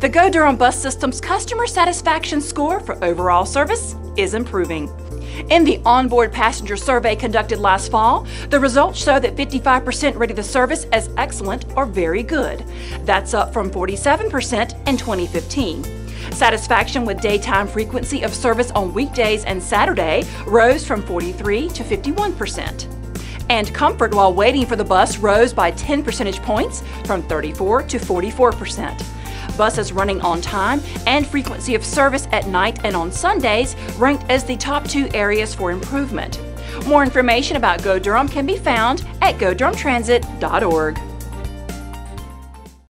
The Go Durham Bus System's customer satisfaction score for overall service is improving. In the onboard passenger survey conducted last fall, the results show that 55% rated the service as excellent or very good. That's up from 47% in 2015. Satisfaction with daytime frequency of service on weekdays and Saturday rose from 43% to 51%. And comfort while waiting for the bus rose by 10 percentage points from 34% to 44%. Buses running on time and frequency of service at night and on Sundays ranked as the top two areas for improvement. More information about Go Durham can be found at GoDurhamTransit.org.